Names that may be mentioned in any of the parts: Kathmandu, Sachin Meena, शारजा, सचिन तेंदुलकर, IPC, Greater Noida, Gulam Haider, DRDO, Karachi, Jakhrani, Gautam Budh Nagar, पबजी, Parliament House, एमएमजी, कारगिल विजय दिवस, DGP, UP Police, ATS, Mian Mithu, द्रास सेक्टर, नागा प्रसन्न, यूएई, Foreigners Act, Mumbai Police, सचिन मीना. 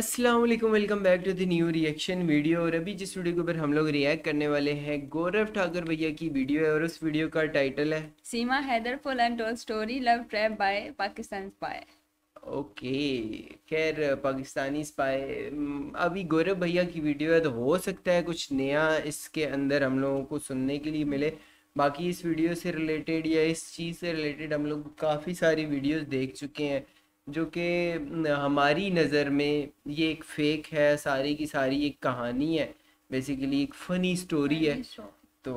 अस्सलामुअलैकुम, welcome back to the new reaction video. और अभी जिस वीडियो के ऊपर हम लोग रिएक्ट करने वाले हैं गौरव ठाकुर भैया की वीडियो है और उस वीडियो का टाइटल है Seema Haider full and told story love trap by Pakistan spy. Okay, खैर पाकिस्तानी स्पाई अभी गौरव भैया की वीडियो है तो हो सकता है कुछ नया इसके अंदर हम लोगों को सुनने के लिए मिले। बाकी इस वीडियो से रिलेटेड या इस चीज़ से रिलेटेड हम लोग काफ़ी सारी वीडियोज़ देख चुके हैं जो कि हमारी नज़र में ये एक फेक है, सारी की सारी एक कहानी है, बेसिकली एक फ़नी स्टोरी है। तो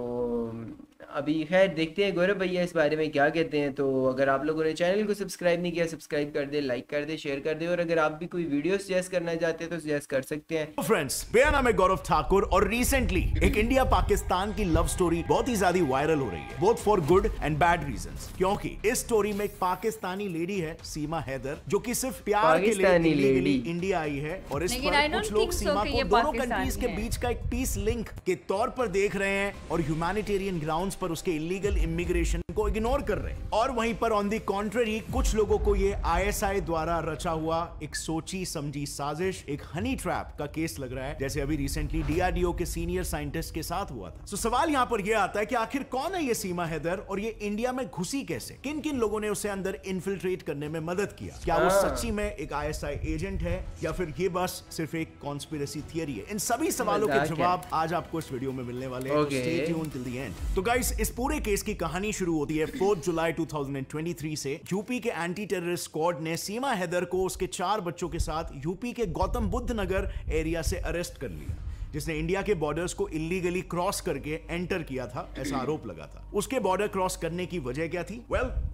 अभी खैर देखते हैं गौरव भैया इस बारे में क्या कहते हैं। तो अगर आप लोगों ने चैनल को सब्सक्राइब नहीं किया, सब्सक्राइब कर दे, लाइक कर दे, शेयर कर दे। और अगर आप भी कोई वीडियो सजेस्ट करना चाहते हैं तो सजेस्ट कर सकते हैं। फ्रेंड्स, मेरा नाम है गौरव ठाकुर और रिसेंटली एक इंडिया पाकिस्तान की लव स्टोरी बहुत ही ज्यादा वायरल हो रही है, both for good and bad reason, क्योंकि इस स्टोरी में एक पाकिस्तानी लेडी है सीमा हैदर जो की सिर्फ प्यार के लिए इंडिया आई है और इस पर कुछ लोग सीमा को दोनों कंट्रीज के बीच का एक पीस लिंक के तौर पर देख रहे हैं और ह्यूमैनिटेरियन ग्राउंड्स पर उसके इलीगल इमिग्रेशन को इग्नोर कर रहे हैं। और वहीं पर ऑन दी कॉन्ट्ररी कुछ लोगों को ये आईएसआई द्वारा रचा हुआ एक सोची समझी साजिश, एक हनी ट्रैप का केस लग रहा है, जैसे अभी रिसेंटली डीआरडीओ के सीनियर साइंटिस्ट के साथ हुआ था। तो सवाल यहाँ पर यह आता है कि आखिर कौन है ये सीमा हैदर और ये इंडिया में घुसी कैसे, किन किन लोगों ने उसे अंदर इन्फिल्ट्रेट करने में मदद किया, क्या वो सच्ची में एक आईएसआई एजेंट है या फिर ये बस सिर्फ एक कॉन्स्पिरेसी थियरी है। इन सभी सवालों के जवाब आज आपको इस वीडियो में मिलने वाले हैं। तो गाइस, इस पूरे केस की कहानी शुरू होती है 4 जुलाई 2023 से। यूपी के एंटी टेररिस्ट स्क्वाड ने सीमा हैदर को उसके 4 बच्चों के साथ यूपी के गौतम बुद्ध नगर एरिया से अरेस्ट कर लिया, जिसने इंडिया के बॉर्डर्स को इलीगली क्रॉस करके एंटर किया था, ऐसा आरोप लगा था। उसके बॉर्डर क्रॉस करने की वजह क्या थी?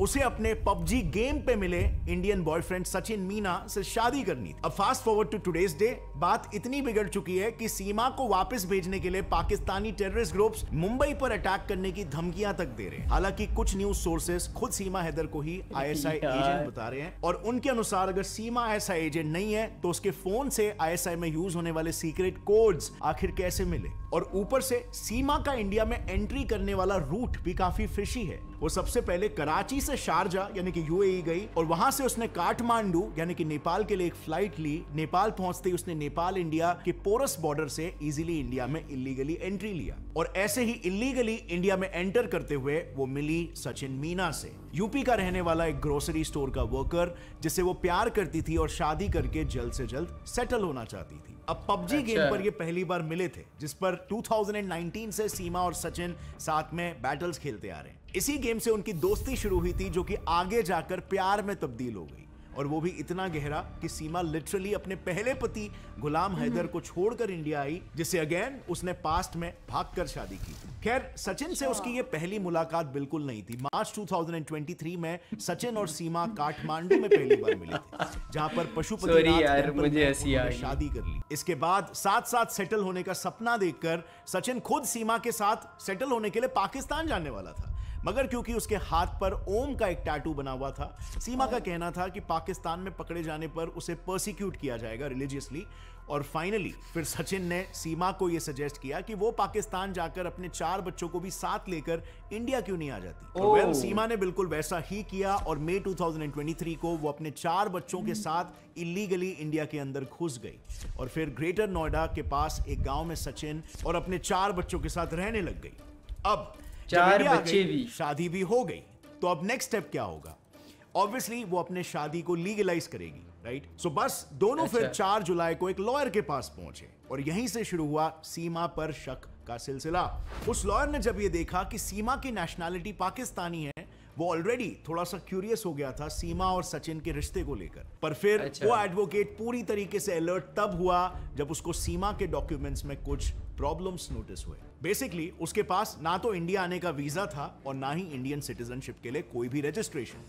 उसे अपने पबजी गेम पे मिले इंडियन बॉयफ्रेंड सचिन मीना से शादी करनी थी। अब fast forward to today's day, बात इतनी बिगड़ चुकी है कि सीमा को वापस भेजने के लिए पाकिस्तानी टेररिस्ट ग्रुप्स मुंबई पर अटैक करने की धमकियां तक दे रहे हैं। हालांकि कुछ न्यूज सोर्सेस खुद सीमा हैदर को ही आईएसआई एजेंट बता रहे हैं और उनके अनुसार अगर सीमा आईएसआई एजेंट नहीं है तो उसके फोन से आईएसआई में यूज होने वाले सीक्रेट कोड्स आखिर कैसे मिले, और ऊपर से सीमा का इंडिया में एंट्री करने वाला रूट भी काफी फिशी है। वो सबसे पहले कराची से शारजा यानी कि यूएई गई और वहां से उसने काठमांडू यानी कि नेपाल के लिए एक फ्लाइट ली। नेपाल पहुंचते ही उसने नेपाल इंडिया के पोरस बॉर्डर से इजीली इंडिया में इलीगली एंट्री लिया और ऐसे ही इलीगली इंडिया में एंटर करते हुए वो मिली सचिन मीना से, यूपी का रहने वाला एक ग्रोसरी स्टोर का वर्कर जिससे वो प्यार करती थी और शादी करके जल्द से जल्द सेटल होना चाहती थी। अब पबजी गेम पर ये पहली बार मिले थे, जिस पर 2019 से सीमा और सचिन साथ में बैटल्स खेलते आ रहे हैं। इसी गेम से उनकी दोस्ती शुरू हुई थी जो कि आगे जाकर प्यार में तब्दील हो गई, और वो भी इतना गहरा कि सीमा लिटरली अपने पहले पति गुलाम हैदर को छोड़कर इंडिया आई, जिससे अगेन उसने पास्ट में भागकर शादी की। खैर, सचिन से उसकी ये पहली मुलाकात बिल्कुल नहीं थी। मार्च 2023 में सचिन और सीमा काठमांडू में पहली बार मिले थे, जहां पर पशुपतिनाथ शादी कर ली। इसके बाद साथ सेटल होने का सपना देखकर सचिन खुद सीमा के साथ सेटल होने के लिए पाकिस्तान जाने वाला था, मगर क्योंकि उसके हाथ पर ओम का एक टैटू बना हुआ था, सीमा का कहना था कि पाकिस्तान में पकड़े जाने पर उसे परसिक्यूट किया जाएगा रिलीजियसली। और फाइनली फिर सचिन ने सीमा को यह सजेस्ट किया कि वो पाकिस्तान जाकर अपने 4 बच्चों को भी साथ लेकर इंडिया क्यों नहीं आ जाती। तो वेल, सीमा ने बिल्कुल वैसा ही किया और मई 2023 को वो अपने 4 बच्चों के साथ इलीगली इंडिया के अंदर घुस गई और फिर ग्रेटर नोएडा के पास एक गाँव में सचिन और अपने 4 बच्चों के साथ रहने लग गई। अब 4 बच्चे भी, शादी भी हो गई, तो अब नेक्स्ट स्टेप क्या होगा? ऑब्वियसली वो अपने शादी को लीगलाइज करेगी, राइट? सो बस दोनों फिर 4 जुलाई को एक लॉयर के पास पहुंचे और यहीं से शुरू हुआ सीमा पर शक का सिलसिला। उस लॉयर ने जब ये देखा कि सीमा की नेशनैलिटी पाकिस्तानी है, वो ऑलरेडी थोड़ा सा क्यूरियस हो गया था सीमा और सचिन के रिश्ते को लेकर। पर फिर वो एडवोकेट पूरी तरीके से अलर्ट तब हुआ जब उसको सीमा के डॉक्यूमेंट्स में कुछ प्रॉब्लम्स नोटिस हुए। बेसिकली उसके पास ना तो इंडिया आने का वीजा था और ना ही इंडियन सिटीजनशिप के लिए कोई भी रजिस्ट्रेशन।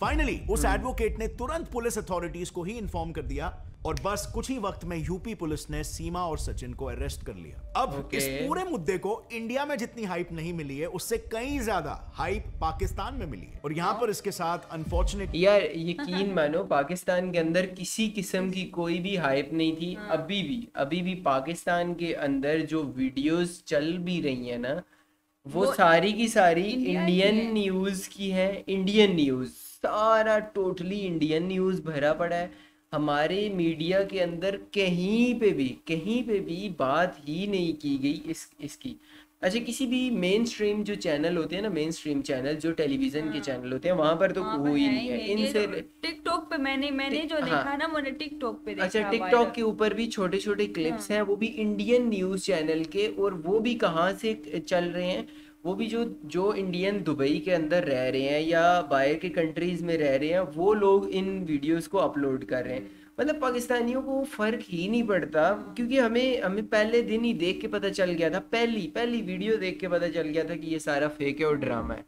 फाइनली उस एडवोकेट ने तुरंत पुलिस अथॉरिटीज को ही इन्फॉर्म कर दिया और बस कुछ ही वक्त में यूपी पुलिस ने सीमा और सचिन को अरेस्ट कर लिया। अब इस पूरे मुद्दे को इंडिया में जितनी हाइप नहीं मिली है, उससे कहीं ज्यादा हाइप पाकिस्तान में मिली है। और यहाँ पर इसके साथ अनफॉर्चुनेटली यार, यकीन मानो पाकिस्तान के अंदर किसी किस्म की कोई भी हाइप नहीं थी। अभी भी पाकिस्तान के अंदर जो वीडियोस चल भी रही है ना, वो सारी की सारी इंडियन न्यूज की है। इंडियन न्यूज सारा टोटली इंडियन न्यूज भरा पड़ा है हमारे मीडिया के अंदर कहीं पे भी बात ही नहीं की गई इसकी। अच्छा, किसी भी मेन स्ट्रीम जो चैनल होते हैं ना, मेन स्ट्रीम चैनल जो टेलीविजन के चैनल होते हैं, वहाँ पर तो हुई नहीं है इनसे। टिकटॉक पे मैंने जो देखा ना, मैंने टिकटॉक पे देखा। अच्छा, टिकटॉक के ऊपर भी छोटे छोटे क्लिप्स हैं, वो भी इंडियन न्यूज चैनल के, और वो भी कहाँ से चल रहे हैं, वो भी जो इंडियन दुबई के अंदर रह रहे हैं या बाहर के कंट्रीज में रह रहे हैं, वो लोग इन वीडियोस को अपलोड कर रहे हैं। मतलब पाकिस्तानियों को फर्क ही नहीं पड़ता, क्योंकि हमें पहले दिन ही देख के पता चल गया था, पहली वीडियो देख के पता चल गया था कि ये सारा फेक है और ड्रामा है।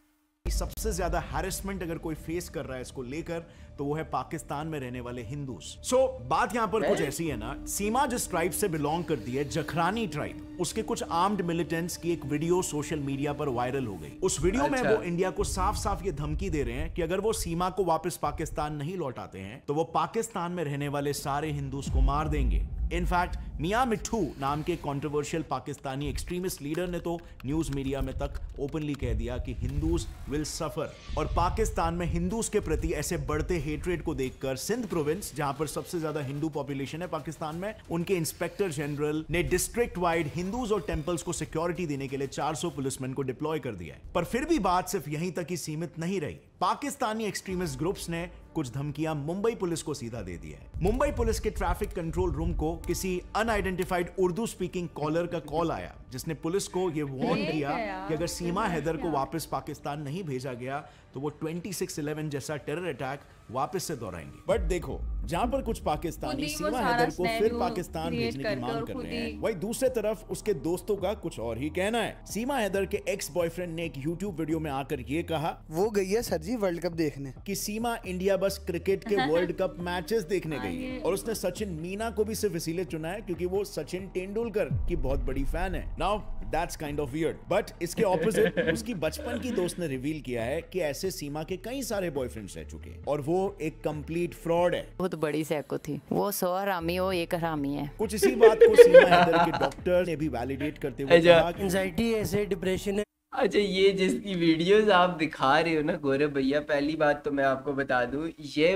सबसे ज्यादा हैरेसमेंट अगर कोई फेस कर रहा है इसको लेकर, तो वो है पाकिस्तान में रहने वाले हिंदूस। बात यहां पर कुछ ऐसी है ना, सीमा जिस ट्राइब से बिलोंग करती है, जखरानी ट्राइब, उसके कुछ आर्म्ड मिलिटेंट्स की एक वीडियो सोशल मीडिया पर वायरल हो गई। उस वीडियो में वो इंडिया को साफ साफ ये धमकी दे रहे हैं कि अगर वो सीमा को वापस पाकिस्तान नहीं लौटाते हैं तो वो पाकिस्तान में रहने वाले सारे हिंदूस को मार देंगे। इनफैक्ट मियां मिठू नाम के कंट्रोवर्शियल पाकिस्तानी एक्सट्रीमिस्ट लीडर ने तो न्यूज मीडिया में तक ओपनली कह दिया कि हिंदूज विल सफर। और पाकिस्तान में हिंदूज के प्रति ऐसे बढ़ते हेट्रेड को देखकर सिंध प्रोविंस, जहां पर सबसे ज्यादा हिंदू पॉपुलेशन है पाकिस्तान में, उनके इंस्पेक्टर जनरल ने डिस्ट्रिक्ट वाइड हिंदूज और टेम्पल्स को सिक्योरिटी देने के लिए 400 पुलिसमैन को डिप्लॉय कर दिया है। पर फिर भी बात सिर्फ यहीं तक ही सीमित नहीं रही। पाकिस्तानी एक्सट्रीमिस्ट ग्रुप्स ने कुछ धमकियां मुंबई पुलिस को सीधा दे दी है। मुंबई पुलिस के ट्रैफिक कंट्रोल रूम को किसी अनआइडेंटिफाइड उर्दू स्पीकिंग कॉलर का कॉल आया, जिसने पुलिस को यह वार्न किया कि अगर सीमा हैदर को वापस पाकिस्तान नहीं भेजा गया तो वो 26/11 जैसा टेरर अटैक वापस से दोहराएंगे। बट देखो, जहां पर कुछ पाकिस्तानी सीमा हैदर को फिर पाकिस्तान भेजने की मांग कर रहे हैं, वही दूसरे तरफ उसके दोस्तों का कुछ और ही कहना है। सीमा हैदर के एक्स बॉयफ्रेंड ने एक यूट्यूब वीडियो में आकर ये कहा, वो गई है सर जी वर्ल्ड कप देखने, कि सीमा इंडिया बस क्रिकेट के वर्ल्ड कप मैचेस देखने गई है। और उसने सचिन मीना को भी सिर्फ इसीलिए चुना है क्योंकि वो सचिन तेंदुलकर की बहुत बड़ी फैन है। Now that's kind of weird, but इसके ऑपोजिट उसकी बचपन की दोस्त ने रिवील किया है कि ऐसे सीमा के कई सारे बॉयफ्रेंड्स रह चुके हैं और वो एक कंप्लीट फ्रॉड है। बहुत बड़ी सैको थी वो, 100 हरामी हो एक हरामी है। कुछ इसी बात को सीमा हैदर के डॉक्टर ने भी वैलिडेट करते हुए कहा कि एंजाइटी ऐसे डिप्रेशन है। अच्छा, ये जिसकी वीडियोस आप दिखा रहे हो ना गौरव भैया, पहली बात तो मैं आपको बता दूं, ये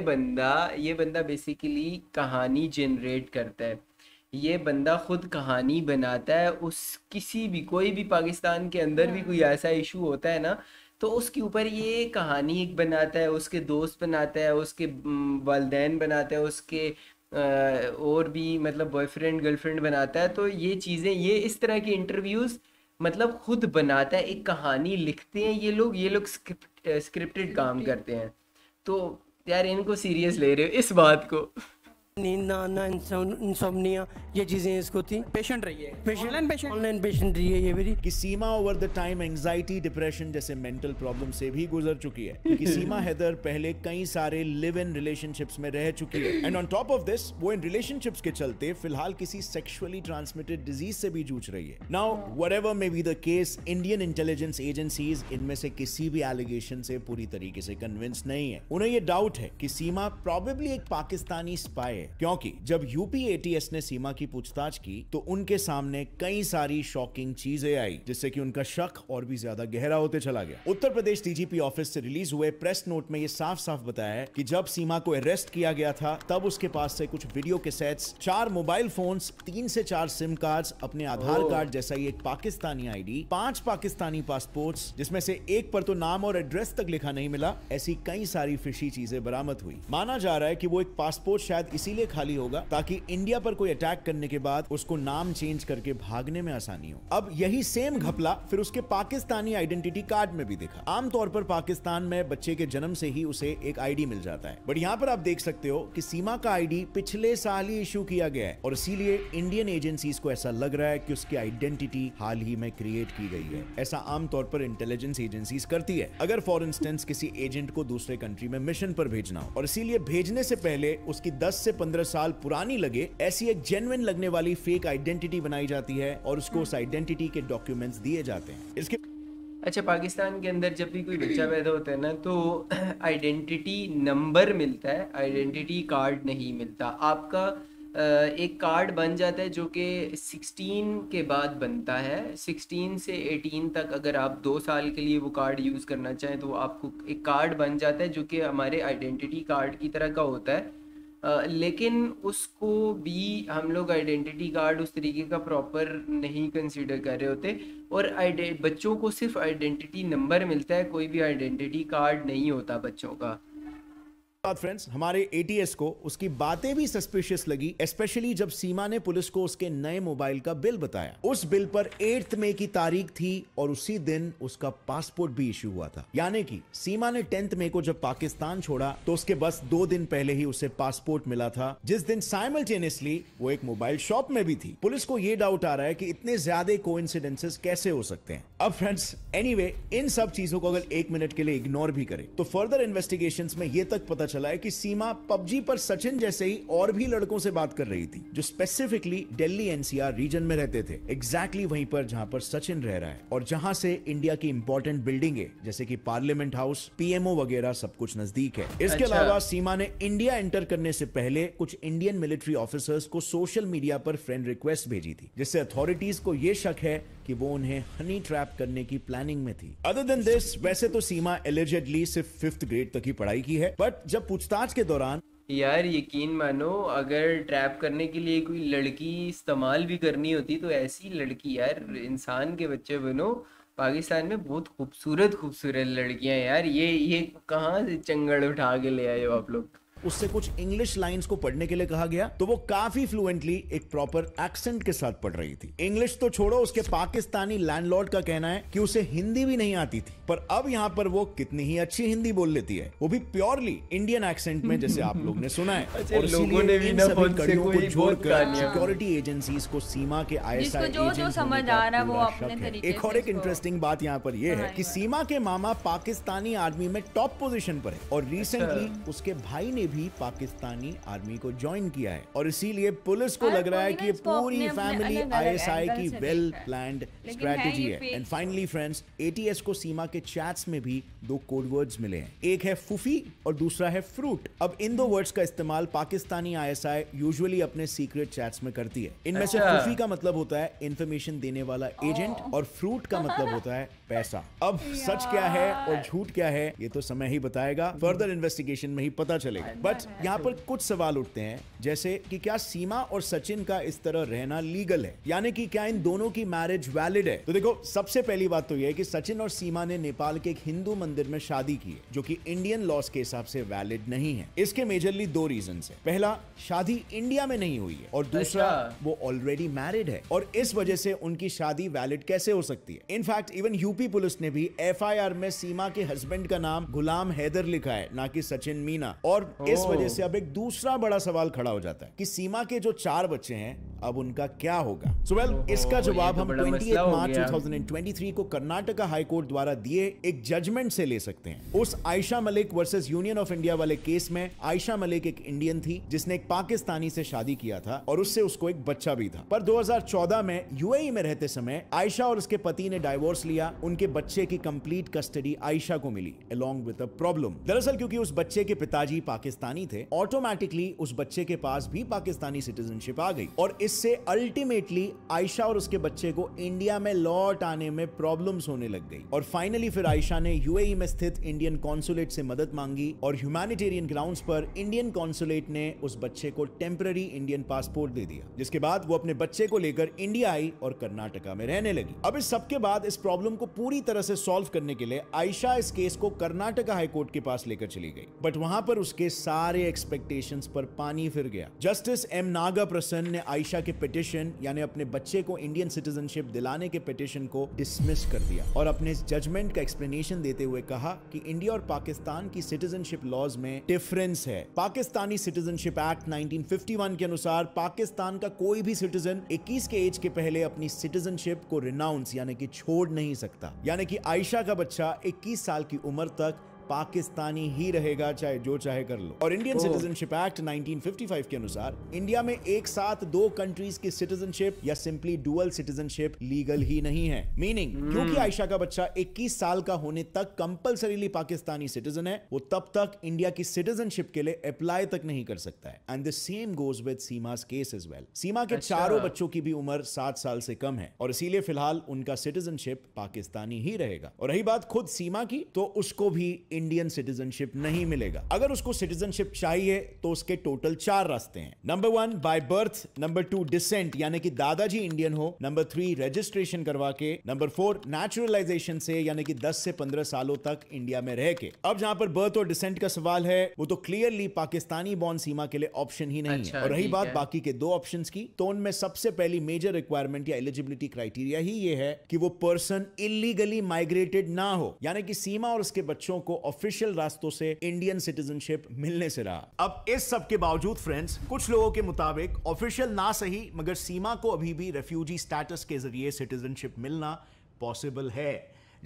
बंदा बेसिकली कहानी जनरेट करता है। ये बंदा खुद कहानी बनाता है। कोई भी पाकिस्तान के अंदर भी कोई ऐसा इशू होता है ना, तो उसके ऊपर ये कहानी एक बनाता है, उसके दोस्त बनाता है, उसके वालदैन बनाता है, उसके और भी मतलब बॉयफ्रेंड गर्लफ्रेंड बनाता है। तो ये चीज़ें, ये इस तरह के इंटरव्यूज़ मतलब खुद बनाता है, एक कहानी लिखते हैं ये लोग स्क्रिप्टेड काम करते हैं। तो यार इनको सीरियस ले रहे हो इस बात को। नींद आना, इंसोम्निया, ये चीजें इसको थी। पेशेंट रही है, ऑनलाइन पेशेंट रही है ये मेरी। कि Seema over the time anxiety, depression जैसे मेंटल प्रॉब्लम से भी गुजर चुकी है, क्योंकि सीमा हैदर पहले कई सारे लिव इन रिलेशनशिप्स में रह चुकी है। And on top of this, वो इन रिलेशनशिप्स के चलते फिलहाल किसी सेक्सुअली ट्रांसमिटेड डिजीज से भी जूझ रही है। Now whatever may be the case, Indian intelligence agencies इनमें से किसी भी एलिगेशन से पूरी तरीके से कन्विंस नहीं है। उन्हें ये डाउट है कि सीमा प्रॉबेबली एक पाकिस्तानी स्पाई, क्योंकि जब यूपी एटीएस ने सीमा की पूछताछ की तो उनके सामने कई सारी शॉकिंग चीजें आई, जिससे कि उनका शक और भी ज्यादा गहरा होते चला गया। उत्तर प्रदेश डीजीपी ऑफिस से रिलीज हुए प्रेस नोट में ये साफ-साफ बताया है कि जब सीमा को अरेस्ट किया गया था तब उसके पास से कुछ वीडियो कैसेट्स, 4 मोबाइल फोन्स, 3 से 4 सिम कार्ड, अपने आधार कार्ड जैसा ही एक पाकिस्तानी आईडी, 5 पाकिस्तानी पासपोर्ट्स, जिसमें से एक पर तो नाम और एड्रेस तक लिखा नहीं मिला। ऐसी कई सारी फिशी चीजें बरामद हुई। माना जा रहा है कि वो एक पासपोर्ट शायद इसीलिए खाली होगा ताकि इंडिया पर कोई अटैक करने के बाद उसको नाम चेंज करके भागने में आसानी हो। अब यही सेम घपला फिर उसके पाकिस्तानी आइडेंटिटी कार्ड में भी देखा। आमतौर पर पाकिस्तान में बच्चे के जन्म से ही उसे एक आईडी मिल जाता है, बट यहाँ पर आप देख सकते हो कि सीमा का आईडी पिछले साल ही इश्यू किया गया है और इसीलिए इंडियन एजेंसीज को ऐसा लग रहा है कि उसकी आइडेंटिटी हाल ही में क्रिएट की गई है। ऐसा आमतौर पर इंटेलिजेंस एजेंसीज करती है अगर फॉर इंस्टेंस किसी एजेंट को दूसरे कंट्री में मिशन पर भेजना हो, और इसीलिए भेजने से पहले उसकी 10 से 15 साल पुरानी लगे ऐसी एक जेन्युइन लगने वाली फेक आइडेंटिटी बनाई जाती है और उसको उस आइडेंटिटी के डॉक्यूमेंट्स दिए जाते हैं। इसके अच्छा, पाकिस्तान के अंदर जब भी कोई बच्चा पैदा होता है ना तो आइडेंटिटी नंबर मिलता है, आइडेंटिटी कार्ड नहीं मिलता। आपका एक कार्ड बन जाता है जो कि 16 के बाद बनता है। 16 से 18 तक अगर आप 2 साल के लिए वो कार्ड यूज़ करना चाहें तो आपको एक कार्ड बन जाता है जो कि हमारे आइडेंटिटी कार्ड की तरह का होता है। लेकिन उसको भी हम लोग आइडेंटिटी कार्ड उस तरीके का प्रॉपर नहीं कंसीडर कर रहे होते और बच्चों को सिर्फ आइडेंटिटी नंबर मिलता है, कोई भी आइडेंटिटी कार्ड नहीं होता बच्चों का। फ्रेंड्स, हमारे एटीएस को उसकी बातें भी सस्पिशियस लगी, स्पेशली जब सीमा ने पुलिस को उसके नए मोबाइल का बिल बताया। उस बिल पर 8 मई की तारीख थी और उसी दिन उसका पासपोर्ट भी इश्यू हुआ था, यानी कि सीमा ने 10 मई को जब पाकिस्तान छोड़ा तो उसके बस 2 दिन पहले ही उसे पासपोर्ट मिला था, जिस दिन साइमल्टेनियसली वो एक मोबाइल शॉप में भी थी। पुलिस को ये डाउट आ रहा है कि इतने ज्यादा कोइंसिडेंसेस कैसे हो सकते हैं। अब फ्रेंड्स एनीवे, इन सब चीजों को अगर 1 मिनट के लिए इग्नोर भी करे तो फर्दर इन्वेस्टिगेशन में ये तक पता चला है कि सीमा पबजी पर सचिन जैसे ही और भी लड़कों से बात कर रही थी जो स्पेसिफिकली दिल्ली एनसीआर रीजन में रहते थे, एग्जैक्टली वहीं पर जहां पर सचिन रह रहा है और जहां से इंडिया की इंपॉर्टेंट बिल्डिंगें जैसे कि पार्लियामेंट हाउस, पीएमओ वगैरह सब कुछ नजदीक है। इसके अलावा सीमा ने इंडिया एंटर करने से पहले कुछ इंडियन मिलिट्री ऑफिसर्स को सोशल मीडिया पर फ्रेंड रिक्वेस्ट भेजी थी, जिससे अथॉरिटीज को यह शक है कि वो उन्हें हनी ट्रैप करने की प्लानिंग में थी। अदर देन दिस, वैसे तो सीमा एलिजिडली सिर्फ 5th ग्रेड तक ही पढ़ाई की है, बट जब पूछताछ के दौरान यार यकीन मानो अगर ट्रैप करने के लिए कोई लड़की इस्तेमाल भी करनी होती तो ऐसी लड़की यार, इंसान के बच्चे बनो। पाकिस्तान में बहुत खूबसूरत खूबसूरत लड़कियां यार, ये कहाँ से चंगड़ उठा के ले आए हो आप लोग। उससे कुछ इंग्लिश लाइंस को पढ़ने के लिए कहा गया तो वो काफी फ्लुएंटली एक प्रॉपर एक्सेंट के साथ पढ़ रही थी। इंग्लिश तो छोड़ो, उसके पाकिस्तानी लैंडलॉर्ड का कहना है कि उसे हिंदी भी नहीं आती थी, पर अब यहाँ पर वो कितनी ही अच्छी हिंदी बोल लेती है, वो भी प्योरली इंडियन एक्सेंट में, जैसे आप लोग ने सुना है। और लोगों ने भी कड़ियों को जोड़कर सिक्योरिटी एजेंसीज को सीमा के ISI एजेंट। एक और एक इंटरेस्टिंग बात यहाँ पर यह है कि सीमा के मामा पाकिस्तानी आर्मी में टॉप पोजीशन पर है और रिसेंटली उसके भाई ने भी पाकिस्तानी आर्मी को ज्वाइन किया है और इसीलिए पुलिस को लग रहा है कि पूरी फैमिली ISI की वेल प्लान्ड स्ट्रेटजी है। एंड फाइनली फ्रेंड्स, एटीएस को सीमा के चैट्स में भी 2 कोड वर्ड्स मिले हैं, एक है फुफी और दूसरा है फ्रूट। अब इन 2 वर्ड्स का इस्तेमाल पाकिस्तानी ISI यूजुअली अपने सीक्रेट चैट्स में करती है। इनमें से फुफी का मतलब होता है इंफॉर्मेशन देने वाला एजेंट और फ्रूट का मतलब होता है पैसा। अब सच क्या है और झूठ क्या है ये तो समय ही बताएगा, फर्दर इन्वेस्टिगेशन में ही पता चलेगा। बट यहाँ पर कुछ सवाल उठते हैं, जैसे कि क्या सीमा और सचिन का इस तरह रहना लीगल है, यानी कि क्या इन दोनों की मैरिज वैलिड है। तो देखो, सबसे पहली बात तो यह है कि सचिन और सीमा ने नेपाल के एक हिंदू मंदिर में शादी की है, जो कि इंडियन लॉज के हिसाब से वैलिड नहीं है। इसके मेजरली 2 रीजंस हैं। पहला, शादी इंडिया में नहीं हुई है और दूसरा वो ऑलरेडी मैरिड है और इस वजह से उनकी शादी वैलिड कैसे हो सकती है। इनफैक्ट इवन यूपी पुलिस ने भी FIR में सीमा के हस्बैंड का नाम गुलाम हैदर लिखा है, ना कि सचिन मीना। और इस वजह से अब एक दूसरा बड़ा सवाल खड़ा हो जाता है कि सीमा के जो 4 बच्चे हैं अब उनका क्या होगा। So well, इसका जवाब हम 28 मार्च 2023 को कर्नाटका हाई कोर्ट द्वारा दिए एक जजमेंट से ले सकते हैं। उस Ayesha Malik versus union of India वाले केस में आयशा मलिक एक इंडियन थी जिसने एक पाकिस्तानी से शादी किया था और उससे उसको एक बच्चा भी था, पर 2014 में UAE में रहते समय आयशा और उसके पति ने डाइवोर्स लिया। उनके बच्चे की कंप्लीट कस्टडी आयशा को मिली अलॉन्ग विद अ प्रॉब्लम। दरअसल क्योंकि उस बच्चे के पिताजी पाकिस्तानी थे, ऑटोमेटिकली उस बच्चे के पास भी पाकिस्तानी सिटीजनशिप आ गई और इससे अल्टीमेटली आयशा और उसके बच्चे को इंडिया में लौट आने में प्रॉब्लम्स होने लग गई। और फाइनली फिर आयशा ने UAE में स्थित इंडियन कॉन्सुलेट से मदद मांगी और ह्यूमैनिटेरियन ग्राउंड्स पर इंडियन कॉन्सुलेट ने उस बच्चे को टेम्पररी इंडियन पासपोर्ट दे दिया, जिसके बाद वो अपने बच्चे को लेकर इंडिया आई और कर्नाटका में रहने लगी। अब इस सबके बाद इस प्रॉब्लम को पूरी तरह से सॉल्व करने के लिए आयशा इस केस को कर्नाटका हाईकोर्ट के पास लेकर चली गई, बट वहां पर उसके सारे एक्सपेक्टेशंस पर पानी फिर गया। जस्टिस M नागा प्रसन्न ने आयशा के पिटिशन, यानी अपने बच्चे को इंडियन सिटीजनशिप दिलाने के पिटिशन को डिसमिस कर दिया और अपने इस जजमेंट का एक्सप्लेनेशन देते हुए कहा कि इंडिया और पाकिस्तान की सिटीजनशिप लॉज में डिफरेंस है। पाकिस्तानी सिटीजनशिप एक्ट 1951 के अनुसार पाकिस्तान का कोई भी सिटीजन 21 के एज के पहले अपनी सिटीजनशिप को रिनाउंस यानी कि छोड़ नहीं सकता, यानी कि आयशा का बच्चा 21 साल की उम्र तक पाकिस्तानी ही रहेगा, चाहे जो चाहे कर लो। और इंडियन सिटीजनशिप एक्ट 1955 के अनुसार इंडिया में एक साथ 2 कंट्रीज की सिटीजनशिप या सिंपली डुअल सिटीजनशिप लीगल ही नहीं है। मीनिंग क्योंकि आयशा का बच्चा 21 साल का होने तक कंपलसरीली पाकिस्तानी सिटीजन है, वो तब तक इंडिया की सिटीजनशिप के लिए अप्लाई तक नहीं कर सकता है। And the same goes with Seema's case as well. Seema के 4 बच्चों की भी उम्र 7 साल से कम है और इसीलिए फिलहाल उनका सिटीजनशिप पाकिस्तानी ही रहेगा। और रही बात खुद सीमा की, तो उसको भी इंडियन सिटीजनशिप नहीं मिलेगा। अगर उसको सिटीजनशिप चाहिए तो उसके टोटल 4 रास्ते हैं। Number 1 by birth, number 2 descent यानी कि दादाजी इंडियन हो, नंबर 3 रजिस्ट्रेशन करवा के, नंबर 4 नेचुरलाइजेशन से यानी कि 10 से 15 सालों तक इंडिया में रह के। अब जहां पर बर्थ और डिसेंट का सवाल है वो तो क्लियरली पाकिस्तानी बॉर्न सीमा के लिए ऑप्शन ही नहीं है। और रही बात बाकी के 2 ऑप्शन की, तो उनमें सबसे पहली मेजर रिक्वायरमेंट या एलिजिबिलिटी क्राइटेरिया ही ये है कि वो पर्सन इलीगली माइग्रेटेड ना हो, यानी कि सीमा और उसके बच्चों को ऑफिशियल रास्तों से इंडियन सिटीजनशिप मिलने से रहा। अब इस सब के बावजूद फ्रेंड्स, कुछ लोगों के मुताबिक ऑफिशियल ना सही मगर सीमा को अभी भी रेफ्यूजी स्टेटस के जरिए सिटीजनशिप मिलना पॉसिबल है,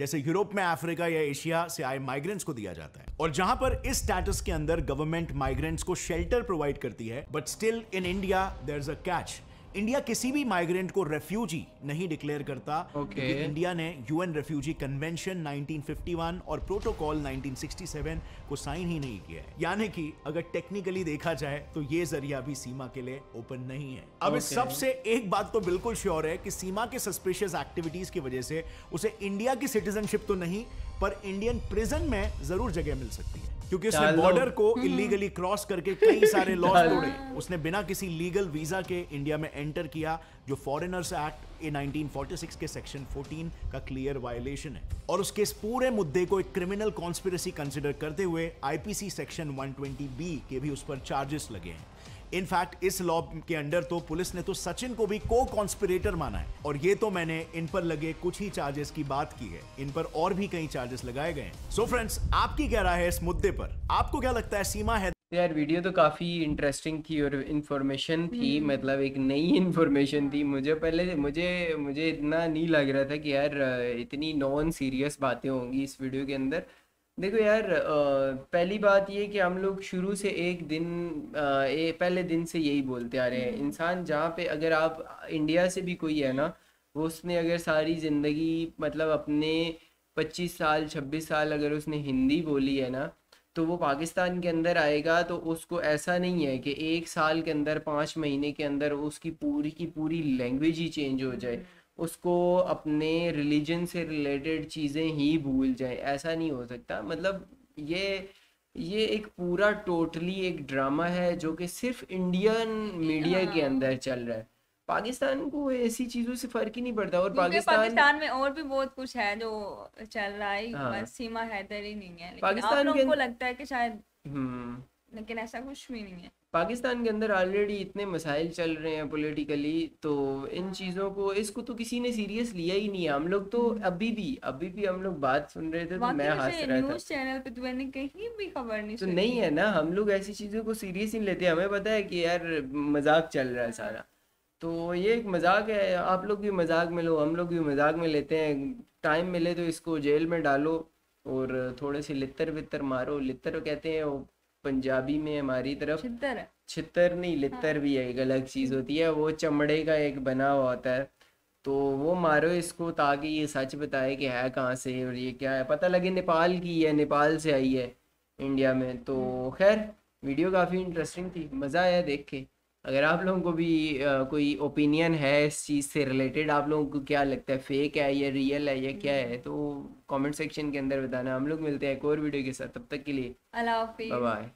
जैसे यूरोप में अफ्रीका या एशिया से आए माइग्रेंट्स को दिया जाता है। और जहां पर इस स्टेटस के अंदर गवर्नमेंट माइग्रेंट्स को शेल्टर प्रोवाइड करती है, but still in India there is a catch. India किसी भी माइग्रेंट को रेफ्यूजी नहीं डिक्लेयर करता क्योंकि इंडिया ने यूएन रेफ्यूजी कन्वेंशन 1951 और प्रोटोकॉल 1967 को साइन ही नहीं किया है, यानी कि अगर टेक्निकली देखा जाए तो ये जरिया भी सीमा के लिए ओपन नहीं है। अब इस सबसे एक बात तो बिल्कुल श्योर है कि सीमा के सस्पिशियस एक्टिविटीज की वजह से उसे इंडिया की सिटीजनशिप तो नहीं पर इंडियन प्रिजन में जरूर जगह मिल सकती है, क्योंकि उसने बॉर्डर को इलीगली क्रॉस करके कई सारे लॉज तोड़े। उसने बिना किसी लीगल वीजा के इंडिया में एंटर किया, जो फॉरेनर्स एक्ट 1946 के सेक्शन 14 का क्लियर वायलेशन है। और उसके इस पूरे मुद्दे को एक क्रिमिनल कॉन्स्पिरेसी कंसिडर करते हुए आईपीसी सेक्शन 120B के भी उस पर चार्जेस लगे हैं। इनफैक्ट इस लॉ के अंडर तो पुलिस ने तो सचिन को भी को कॉन्स्पिरेटर माना है, और ये तो मैंने इन पर लगे कुछ ही चार्जेस की बात की है, इन पर और भी कई चार्जेस लगाए गए हैं। सो फ्रेंड्स, आपकी क्या राय है इस मुद्दे पर? आपको क्या लगता है सीमा है? यार वीडियो तो काफ़ी इंटरेस्टिंग थी और इन्फॉर्मेशन थी, मतलब एक नई इन्फॉर्मेशन थी। मुझे पहले मुझे इतना नहीं लग रहा था कि यार इतनी नॉन सीरियस बातें होंगी इस वीडियो के अंदर। देखो यार, पहली बात ये कि हम लोग शुरू से एक दिन पहले दिन से यही बोलते आ रहे हैं, इंसान जहाँ पे अगर आप इंडिया से भी कोई है ना, वो उसने अगर सारी ज़िंदगी मतलब अपने 25 साल 26 साल अगर उसने हिंदी बोली है ना, तो वो पाकिस्तान के अंदर आएगा तो उसको ऐसा नहीं है कि एक साल के अंदर 5 महीने के अंदर उसकी पूरी की पूरी लैंग्वेज ही चेंज हो जाए, उसको अपने रिलीजन से रिलेटेड चीज़ें ही भूल जाए, ऐसा नहीं हो सकता। मतलब ये एक पूरा टोटली एक ड्रामा है जो कि सिर्फ इंडियन मीडिया के अंदर चल रहा है। पाकिस्तान को ऐसी चीज़ों से फ़र्क ही नहीं पड़ता। और पाकिस्तान में और भी बहुत कुछ है जो चल रहा है, बस सीमा हैदर ही नहीं है। पाकिस्तान को लगता है कि शायद, लेकिन ऐसा कुछ भी नहीं है। पाकिस्तान के अंदर ऑलरेडी इतने मसाइल चल रहे हैं पॉलिटिकली, तो इन चीज़ों को इसको तो किसी ने सीरियस लिया ही नहीं है। हम लोग तो अभी भी हम लोग बात सुन रहे थे तो मैं हंस रहा था। न्यूज़ चैनल पे तो मैंने कहीं भी खबर नहीं सुनी। तो नहीं है ना, हम लोग ऐसी चीज़ों को सीरियस नहीं लेते। हमें पता है कि यार मजाक चल रहा है सारा, तो ये एक मजाक है। आप लोग भी मजाक में लो, हम लोग भी मजाक में लेते हैं। टाइम मिले तो इसको जेल में डालो और थोड़े से लित्तर वित्तर मारो। लित्तर कहते हैं पंजाबी में, हमारी तरफ छितर नहीं, लित्तर भी है, एक अलग चीज़ होती है, वो चमड़े का एक बना हुआ होता है, तो वो मारो इसको ताकि ये सच बताए कि है कहाँ से और ये क्या है, पता लगे नेपाल की है, नेपाल से आई है इंडिया में। तो खैर वीडियो काफ़ी इंटरेस्टिंग थी, मज़ा आया देख के। अगर आप लोगों को भी कोई ओपिनियन है इस चीज़ से रिलेटेड, आप लोगों को क्या लगता है, फेक है या रियल है या क्या है, तो कमेंट सेक्शन के अंदर बताना। हम लोग मिलते हैं एक और वीडियो के साथ, तब तक के लिए बाय बाय।